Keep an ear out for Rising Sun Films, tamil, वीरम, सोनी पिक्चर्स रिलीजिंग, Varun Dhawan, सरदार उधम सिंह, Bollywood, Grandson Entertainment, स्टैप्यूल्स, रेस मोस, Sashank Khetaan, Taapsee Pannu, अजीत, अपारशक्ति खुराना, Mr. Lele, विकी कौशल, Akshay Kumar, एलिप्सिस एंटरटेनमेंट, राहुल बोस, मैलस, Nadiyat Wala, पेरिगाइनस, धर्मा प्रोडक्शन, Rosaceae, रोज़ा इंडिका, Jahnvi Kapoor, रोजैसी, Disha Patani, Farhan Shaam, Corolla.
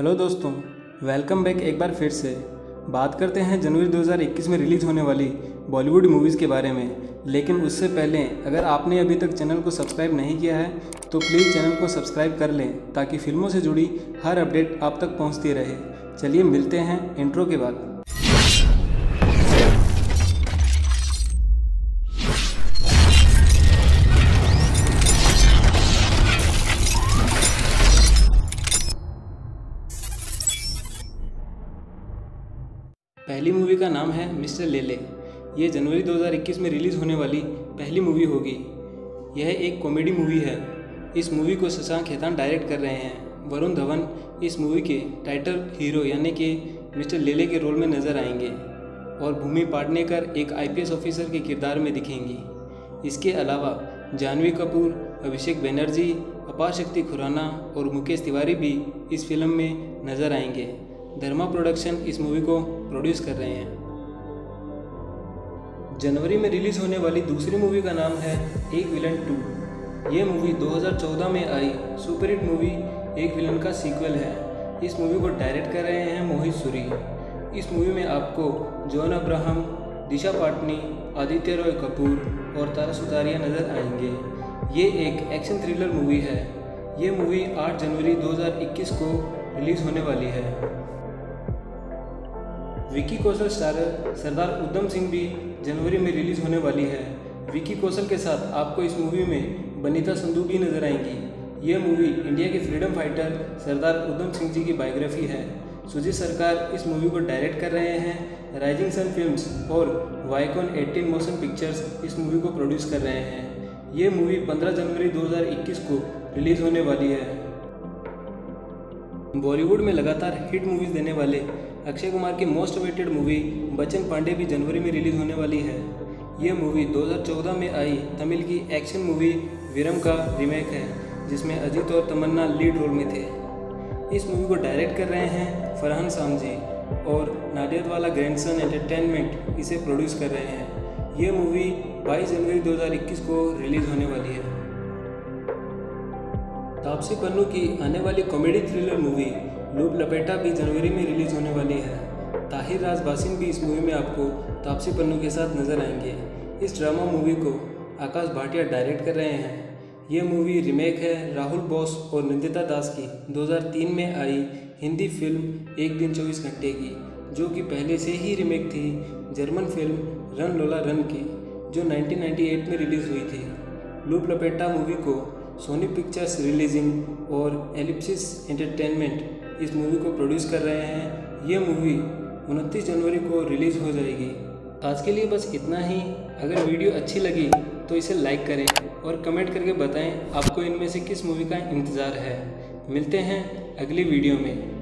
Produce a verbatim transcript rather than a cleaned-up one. Hello दोस्तों, welcome back एक बार फिर से। बात करते हैं जनवरी दो हज़ार इक्कीस में रिलीज़ होने वाली बॉलीवुड मूवीज़ के बारे में। लेकिन उससे पहले अगर आपने अभी तक चैनल को सब्सक्राइब नहीं किया है तो प्लीज़ चैनल को सब्सक्राइब कर लें ताकि फिल्मों से जुड़ी हर अपडेट आप तक पहुंचती रहे। चलिए मिलते हैं इंट्रो के बाद। पहली मूवी का नाम है मिस्टर लेले। ये जनवरी दो हज़ार इक्कीस में रिलीज़ होने वाली पहली मूवी होगी। यह एक कॉमेडी मूवी है। इस मूवी को शशांक खेतान डायरेक्ट कर रहे हैं। वरुण धवन इस मूवी के टाइटल हीरो यानी कि मिस्टर लेले के रोल में नज़र आएंगे और भूमि पेडनेकर एक आईपीएस ऑफिसर के किरदार में दिखेंगी। इसके अलावा जाह्नवी कपूर, अभिषेक बनर्जी, अपारशक्ति खुराना और मुकेश तिवारी भी इस फिल्म में नज़र आएंगे। धर्मा प्रोडक्शन इस मूवी को प्रोड्यूस कर रहे हैं। जनवरी में रिलीज़ होने वाली दूसरी मूवी का नाम है एक विलन टू। ये मूवी दो हज़ार चौदह में आई सुपरहिट मूवी एक विलन का सीक्वल है। इस मूवी को डायरेक्ट कर रहे हैं मोहित सूरी। इस मूवी में आपको जॉन अब्राहम, दिशा पाटनी, आदित्य रॉय कपूर और तारा सुतारिया नज़र आएंगे। ये एक एक्शन थ्रिलर मूवी है। ये मूवी आठ जनवरी दो हज़ार इक्कीस को रिलीज़ होने वाली है। विकी कौशल स्टारर सरदार उधम सिंह भी जनवरी में रिलीज़ होने वाली है। विकी कौशल के साथ आपको इस मूवी में बिनीता संधू भी नजर आएंगी। यह मूवी इंडिया के फ्रीडम फाइटर सरदार उधम सिंह जी की बायोग्राफी है। सुजीत सरकार इस मूवी को डायरेक्ट कर रहे हैं। राइजिंग सन फिल्म्स और वायकॉन अठारह मोशन पिक्चर्स इस मूवी को प्रोड्यूस कर रहे हैं। ये मूवी पंद्रह जनवरी दो हज़ार इक्कीस को रिलीज़ होने वाली है। बॉलीवुड में लगातार हिट मूवीज़ देने वाले अक्षय कुमार की most awaited movie Bachchan Pandey भी जनवरी में रिलीज़ होने वाली है। यह मूवी दो हज़ार चौदह में आई तमिल की एक्शन मूवी वीरम का रीमेक है, जिसमें अजीत और तमन्ना लीड रोल में थे। इस मूवी को डायरेक्ट कर रहे हैं फरहान शाम जी और नादियत वाला ग्रैंडसन एंटरटेनमेंट इसे प्रोड्यूस कर रहे हैं। यह मूवी बाईस जनवरी दो हज़ार इक्कीस को रिलीज़ होने वाली है। तापसी पन्नू की आने वाली कॉमेडी थ्रिलर मूवी लूप लपेटा भी जनवरी में रिलीज़ होने वाली है। ताहिर राज भासिन भी इस मूवी में आपको तापसी पन्नू के साथ नजर आएंगे। इस ड्रामा मूवी को आकाश भाटिया डायरेक्ट कर रहे हैं। यह मूवी रीमेक है राहुल बोस और नंदिता दास की दो हज़ार तीन में आई हिंदी फिल्म एक दिन चौबीस घंटे की, जो कि पहले से ही रीमेक थी German film run Lola run की, जो नाइनटीन नाइंटी एट में रिलीज़ हुई थी। लूप लपेटा मूवी को सोनी पिक्चर्स रिलीजिंग और एलिप्सिस एंटरटेनमेंट इस मूवी को प्रोड्यूस कर रहे हैं। ये मूवी उनतीस जनवरी को रिलीज़ हो जाएगी। आज के लिए बस इतना ही। अगर वीडियो अच्छी लगी तो इसे लाइक करें और कमेंट करके बताएं आपको इनमें से किस मूवी का इंतज़ार है। मिलते हैं अगली वीडियो में।